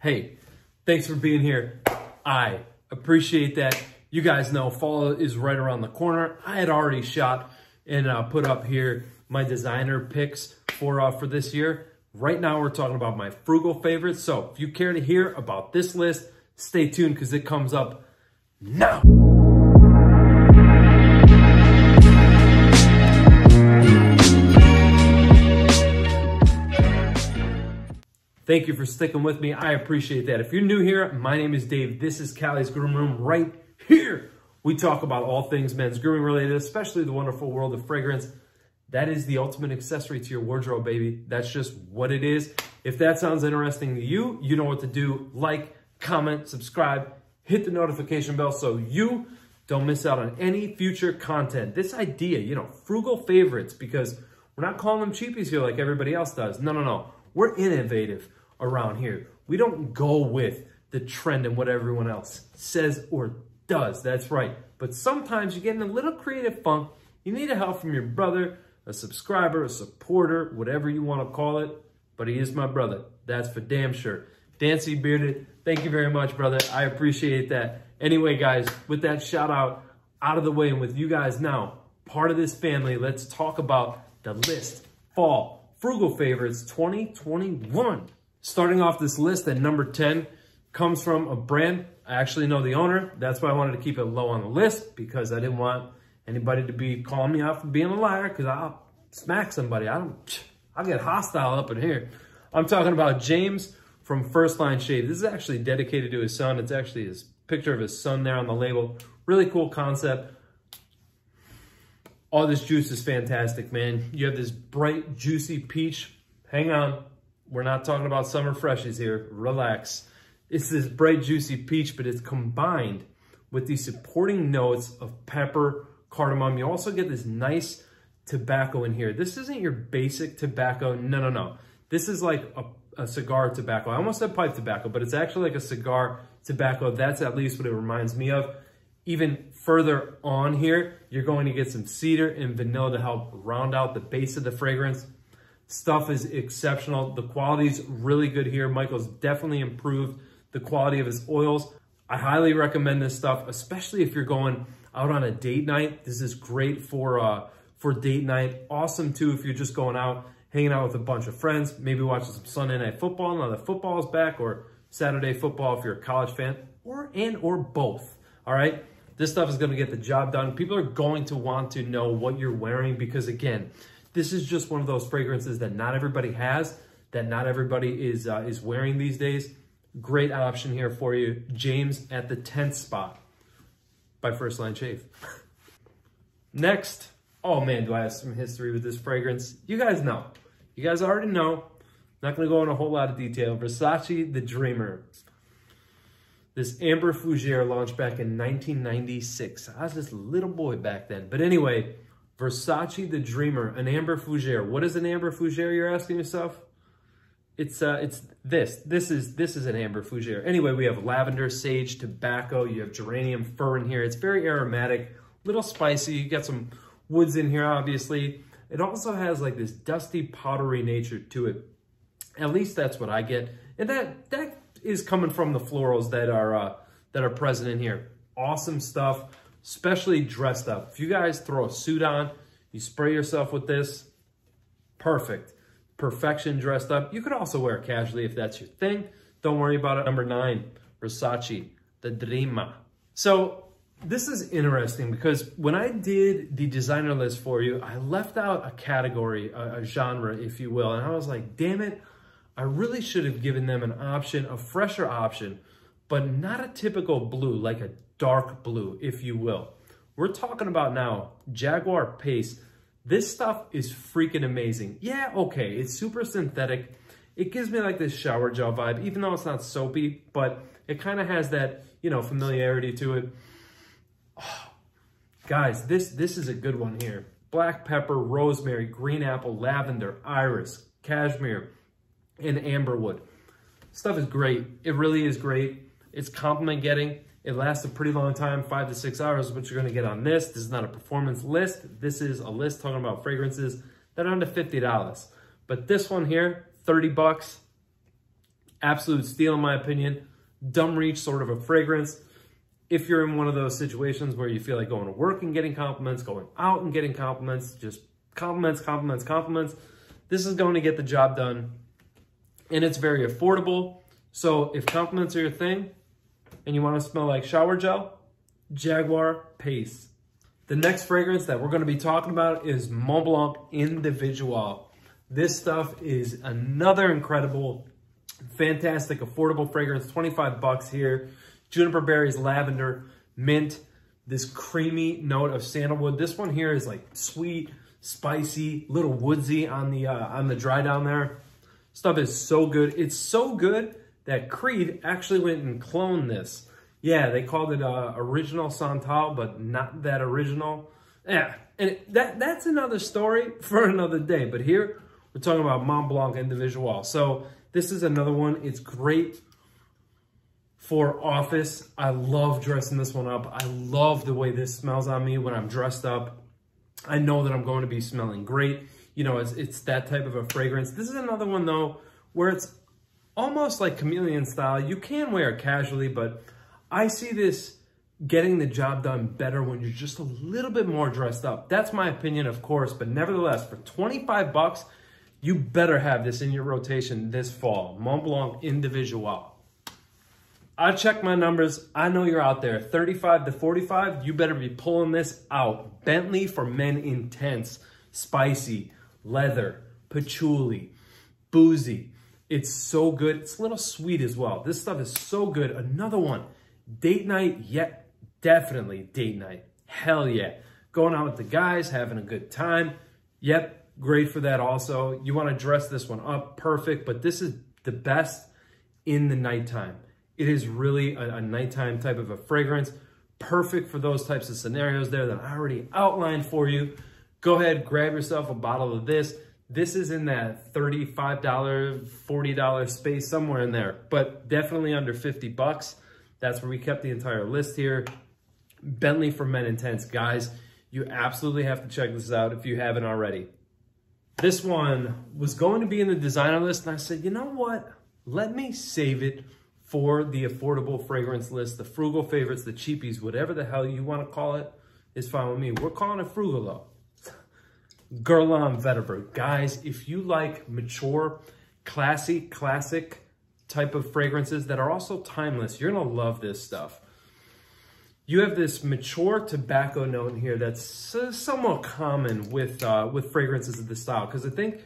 Hey, thanks for being here. I appreciate that. You guys know fall is right around the corner. I had already shot and put up here my designer picks for this year. Right now, we're talking about my frugal favorites. So if you care to hear about this list, stay tuned because it comes up now. Thank you for sticking with me. I appreciate that. If you're new here, my name is Dave. This is Callie's Groom Room. Right here, we talk about all things men's grooming related, especially the wonderful world of fragrance. That is the ultimate accessory to your wardrobe, baby. That's just what it is. If that sounds interesting to you, you know what to do. Like, comment, subscribe, hit the notification bell so you don't miss out on any future content. This idea, you know, frugal favorites, because we're not calling them cheapies here like everybody else does. No, no, no. We're innovative around here. We don't go with the trend and what everyone else says or does. That's right. But sometimes you get in a little creative funk. You need help from your brother, a subscriber, a supporter, whatever you want to call it. But he is my brother. That's for damn sure. Dancy Bearded, thank you very much, brother. I appreciate that. Anyway, guys, with that shout out out of the way and with you guys now, part of this family, let's talk about the list. Fall Frugal Favorites 2021. Starting off this list at number 10 comes from a brand. I actually know the owner. That's why I wanted to keep it low on the list, because I didn't want anybody to be calling me out for being a liar, because I'll smack somebody. I'll get hostile up in here. I'm talking about James from First Line Shave. This is actually dedicated to his son. It's actually his picture of his son there on the label. Really cool concept. All this juice is fantastic, man. You have this bright, juicy peach. Hang on. We're not talking about summer freshies here. Relax. It's this bright, juicy peach, but it's combined with the supporting notes of pepper, cardamom. You also get this nice tobacco in here. This isn't your basic tobacco. No, no, no. This is like a cigar tobacco. I almost said pipe tobacco, but it's actually like a cigar tobacco. That's at least what it reminds me of. Even further on here, you're going to get some cedar and vanilla to help round out the base of the fragrance. Stuff is exceptional. The quality's really good here. Michael's definitely improved the quality of his oils. I highly recommend this stuff, especially if you're going out on a date night. This is great for date night. Awesome too if you're just going out, hanging out with a bunch of friends, maybe watching some Sunday night football now that football's back, or Saturday football if you're a college fan, or both. All right, this stuff is going to get the job done. People are going to want to know what you're wearing, because again, this is just one of those fragrances that not everybody has, that not everybody is wearing these days. Great option here for you. James at the 10th spot by First Line Shave. Next, oh man, do I have some history with this fragrance. You guys know. You guys already know. Not going to go into a whole lot of detail. Versace the Dreamer. This Amber Fougere launched back in 1996. I was this little boy back then. But anyway, Versace the Dreamer, an Amber Fougere. What is an Amber Fougere, you're asking yourself? It's this. This is an Amber Fougere. Anyway, we have lavender, sage, tobacco. You have geranium fir in here. It's very aromatic, little spicy. You got some woods in here, obviously. It also has like this dusty powdery nature to it. At least that's what I get. And that is coming from the florals that are present in here. Awesome stuff. Especially dressed up. If you guys throw a suit on, you spray yourself with this, perfect. Perfection dressed up. You could also wear it casually if that's your thing. Don't worry about it. Number 9, Versace, the Dreamer. So this is interesting because when I did the designer list for you, I left out a category, a genre, if you will. And I was like, damn it, I really should have given them an option, a fresher option, but not a typical blue, like a dark blue, if you will. We're talking about now Jaguar Pace. This stuff is freaking amazing. Yeah, okay, it's super synthetic. It gives me like this shower gel vibe, even though it's not soapy, but it kind of has that, you know, familiarity to it. Oh, guys, this is a good one here. Black pepper, rosemary, green apple, lavender, iris, cashmere, and amberwood. Stuff is great. It really is great. It's compliment getting. It lasts a pretty long time, 5 to 6 hours is what you're going to get on this. This is not a performance list. This is a list talking about fragrances that are under $50. But this one here, $30. Absolute steal, in my opinion. Dumb reach, sort of a fragrance. If you're in one of those situations where you feel like going to work and getting compliments, going out and getting compliments, just compliments, compliments, compliments, this is going to get the job done. And it's very affordable. So if compliments are your thing and you want to smell like shower gel, Jaguar Pace. The next fragrance that we're going to be talking about is Mont Blanc Individuel. This stuff is another incredible, fantastic, affordable fragrance. 25 bucks here. Juniper berries, lavender, mint, this creamy note of sandalwood. This one here is like sweet, spicy, little woodsy on the dry down there. Stuff is so good. It's so good that Creed actually went and cloned this. Yeah, they called it original Santal, but not that original. Yeah, and that's another story for another day. But here we're talking about Mont Blanc Individual. So this is another one. It's great for office. I love dressing this one up. I love the way this smells on me when I'm dressed up. I know that I'm going to be smelling great. You know, it's that type of a fragrance. This is another one though where it's almost like chameleon style. You can wear it casually, but I see this getting the job done better when you're just a little bit more dressed up. That's my opinion, of course, but nevertheless, for 25 bucks, you better have this in your rotation this fall. Mont Blanc Individual. I checked my numbers. I know you're out there. 35 to 45, you better be pulling this out. Bentley for Men Intense. Spicy, leather, patchouli, boozy. It's so good. It's a little sweet as well. This stuff is so good. Another one. Date night, yep, definitely date night. Hell yeah. Going out with the guys, having a good time. Yep, great for that also. You want to dress this one up, perfect, but this is the best in the nighttime. It is really a nighttime type of a fragrance, perfect for those types of scenarios there that I already outlined for you. Go ahead, grab yourself a bottle of this. This is in that $35, $40 space, somewhere in there, but definitely under 50 bucks. That's where we kept the entire list here. Bentley for Men Intense. Guys, you absolutely have to check this out if you haven't already. This one was going to be in the designer list, and I said, you know what? Let me save it for the affordable fragrance list, the frugal favorites, the cheapies, whatever the hell you want to call it is fine with me. We're calling it frugal, though. Guerlain Vetiver. Guys, if you like mature, classy, classic type of fragrances that are also timeless, you're gonna love this stuff. You have this mature tobacco note in here that's somewhat common with fragrances of this style, because I think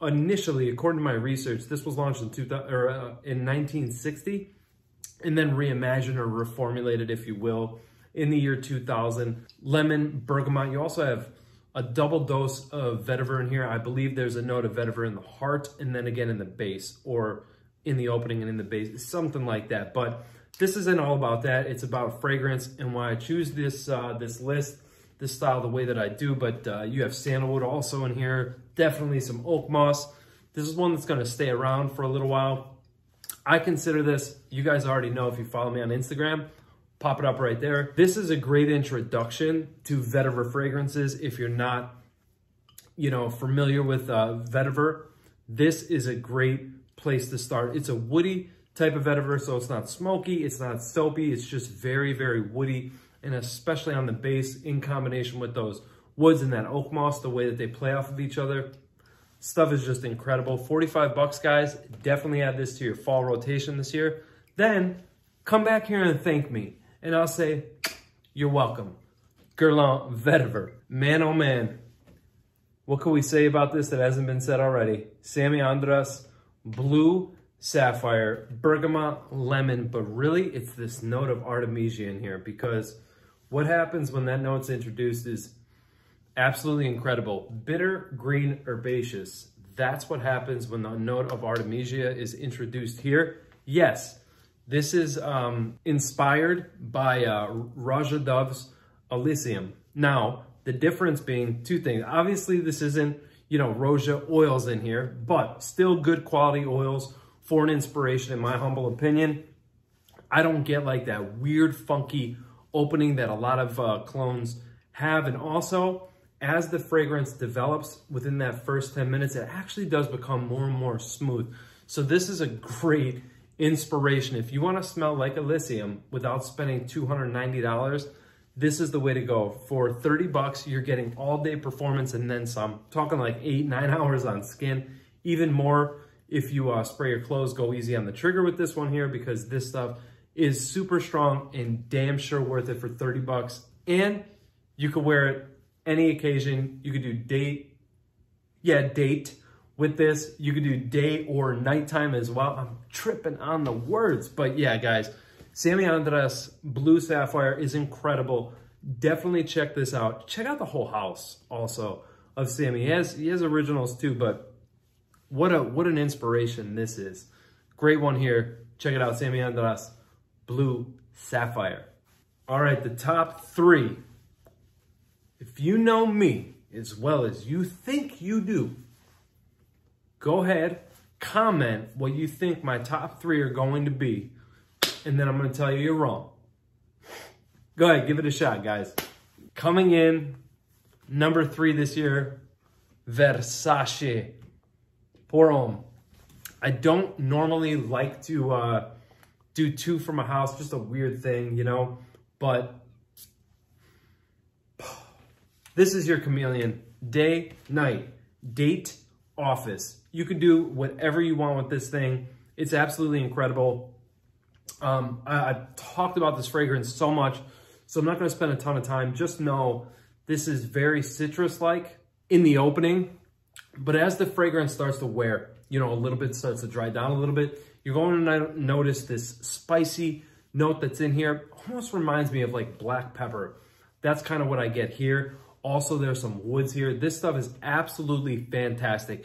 initially, according to my research, this was launched in 1960 and then reimagined or reformulated, if you will, in the year 2000. Lemon, bergamot. You also have a double dose of vetiver in here. I believe there's a note of vetiver in the heart and then again in the base, or in the opening and in the base, something like that. But this isn't all about that. It's about fragrance and why I choose this list, this style, the way that I do. But you have sandalwood also in here, definitely some oak moss. This is one that's going to stay around for a little while. I consider this, you guys already know if you follow me on Instagram, pop it up right there. This is a great introduction to vetiver fragrances. If you're not, you know, familiar with vetiver, this is a great place to start. It's a woody type of vetiver, so it's not smoky, it's not soapy, it's just very, very woody, and especially on the base in combination with those woods and that oak moss, the way that they play off of each other. Stuff is just incredible. 45 bucks, guys. Definitely add this to your fall rotation this year. Then come back here and thank me, and I'll say, you're welcome. Guerlain Vetiver. Man, oh man. What can we say about this that hasn't been said already? Samy Andraus Blue Sapphire, bergamot, lemon, but really it's this note of artemisia in here, because what happens when that note's introduced is absolutely incredible. Bitter, green, herbaceous. That's what happens when the note of artemisia is introduced here. Yes, this is inspired by Roja Dove's Elysium. Now, the difference being two things. Obviously, this isn't, you know, Roja oils in here, but still good quality oils for an inspiration, in my humble opinion. I don't get like that weird, funky opening that a lot of clones have. And also, as the fragrance develops within that first 10 minutes, it actually does become more and more smooth. So this is a great inspiration. If you want to smell like Elysium without spending $290, this is the way to go. For 30 bucks, you're getting all day performance and then some. Talking like 8-9 hours on skin, even more if you spray your clothes. Go easy on the trigger with this one here, because this stuff is super strong and damn sure worth it for 30 bucks. And you could wear it any occasion. You could do date with this. You could do day or nighttime as well. I'm tripping on the words, but yeah, guys, Samy Andraus Blue Sapphire is incredible. Definitely check this out. Check out the whole house also of Samy. He has originals too, but what an inspiration this is. Great one here. Check it out, Samy Andraus Blue Sapphire. All right, the top three. If you know me as well as you think you do, go ahead, comment what you think my top three are going to be, and then I'm going to tell you you're wrong. Go ahead, give it a shot, guys. Coming in, number three this year, Versace Pour Homme. I don't normally like to do two from a house, just a weird thing, you know, but this is your chameleon. Day, night, date, office. You can do whatever you want with this thing. It's absolutely incredible. I've talked about this fragrance so much, so I'm not going to spend a ton of time. Just know this is very citrus-like in the opening, but as the fragrance starts to wear, you know, a little bit, starts to dry down a little bit, you're going to notice this spicy note that's in here. Almost reminds me of like black pepper. That's kind of what I get here. Also, there's some woods here. This stuff is absolutely fantastic.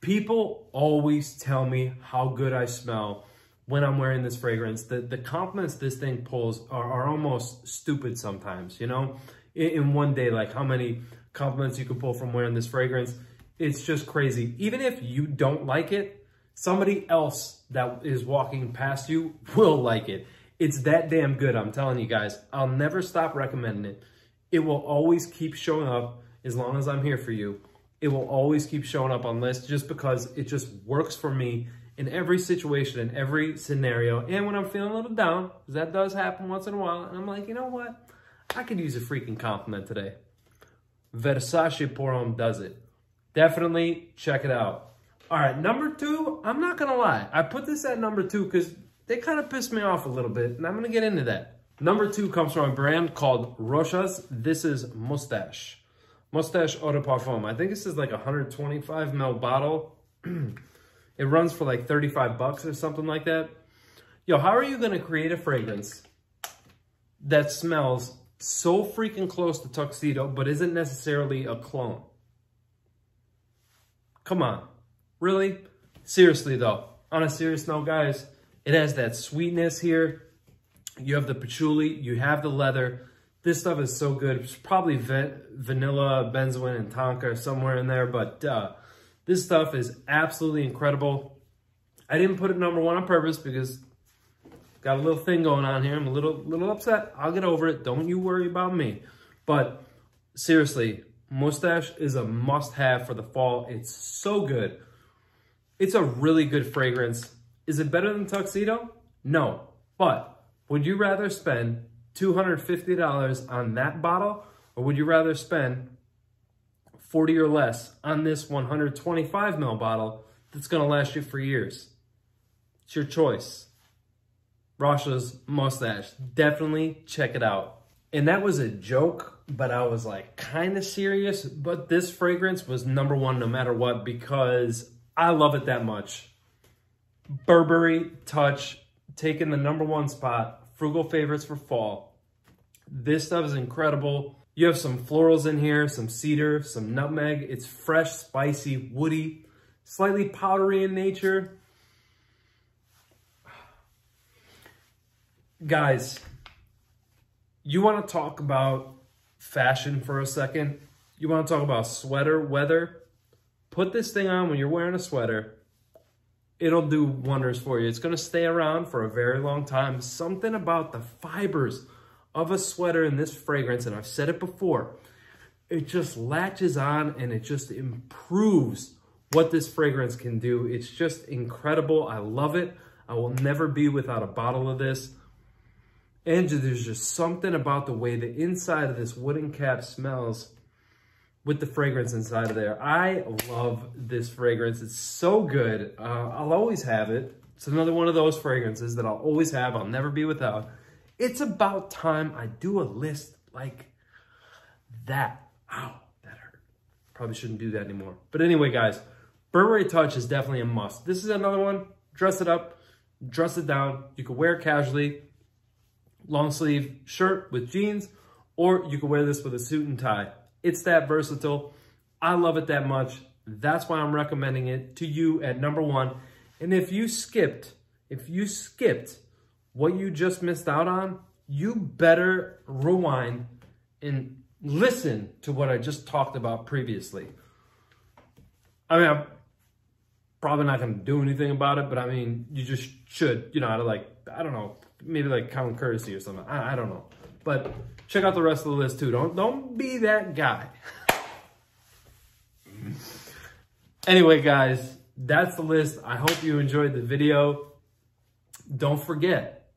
People always tell me how good I smell when I'm wearing this fragrance. The compliments this thing pulls are almost stupid sometimes, you know? In one day, like how many compliments you can pull from wearing this fragrance. It's just crazy. Even if you don't like it, somebody else that is walking past you will like it. It's that damn good, I'm telling you guys. I'll never stop recommending it. It will always keep showing up as long as I'm here for you. It will always keep showing up on lists just because it just works for me in every situation, in every scenario. And when I'm feeling a little down, because that does happen once in a while, and I'm like, you know what? I could use a freaking compliment today. Versace Pour Homme does it. Definitely check it out. All right, number two, I'm not going to lie. I put this at number two because they kind of pissed me off a little bit, and I'm going to get into that. Number two comes from a brand called Rochas. This is Moustache. Moustache Eau de Parfum. I think this is like a 125 ml bottle. It runs for like 35 bucks or something like that. Yo, how are you going to create a fragrance that smells so freaking close to Tuxedo but isn't necessarily a clone? Come on. Really? Seriously, though. On a serious note, guys, it has that sweetness here. You have the patchouli, you have the leather. This stuff is so good. It's probably vanilla, benzoin, and tonka somewhere in there, but this stuff is absolutely incredible. I didn't put it number one on purpose because got a little thing going on here. I'm a little upset. I'll get over it. Don't you worry about me. But seriously, Moustache is a must-have for the fall. It's so good. It's a really good fragrance. Is it better than Tuxedo? No, but would you rather spend $250 on that bottle, or would you rather spend 40 or less on this 125 ml bottle that's going to last you for years? It's your choice. Rochas Moustache. Definitely check it out. And that was a joke, but I was like kind of serious. But this fragrance was number one no matter what because I love it that much. Burberry Touch, taking the number one spot, frugal favorites for fall. This stuff is incredible. You have some florals in here, some cedar, some nutmeg. It's fresh, spicy, woody, slightly powdery in nature. Guys, you want to talk about fashion for a second? You want to talk about sweater weather? Put this thing on when you're wearing a sweater. It'll do wonders for you. It's going to stay around for a very long time. Something about the fibers of a sweater in this fragrance, and I've said it before, it just latches on and it just improves what this fragrance can do. It's just incredible. I love it. I will never be without a bottle of this. And there's just something about the way the inside of this wooden cap smells with the fragrance inside of there. I love this fragrance. It's so good. I'll always have it. It's another one of those fragrances that I'll always have. I'll never be without. It's about time I do a list like that. Ow, that hurt. Probably shouldn't do that anymore. But anyway, guys, Burberry Touch is definitely a must. This is another one. Dress it up, dress it down. You can wear it casually. Long sleeve shirt with jeans, or you can wear this with a suit and tie. It's that versatile. I love it that much. That's why I'm recommending it to you at number one. And if you skipped what you just missed out on, you better rewind and listen to what I just talked about previously. I mean, I'm probably not going to do anything about it, but I mean, you just should, you know, out of like, I don't know, maybe like common courtesy or something. I don't know. But check out the rest of the list too. Don't be that guy. Anyway, guys, that's the list. I hope you enjoyed the video. Don't forget,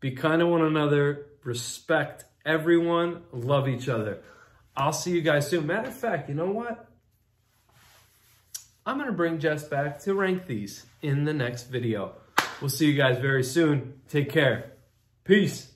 be kind to one another, respect everyone, love each other. I'll see you guys soon. Matter of fact, you know what? I'm going to bring Jess back to rank these in the next video. We'll see you guys very soon. Take care. Peace.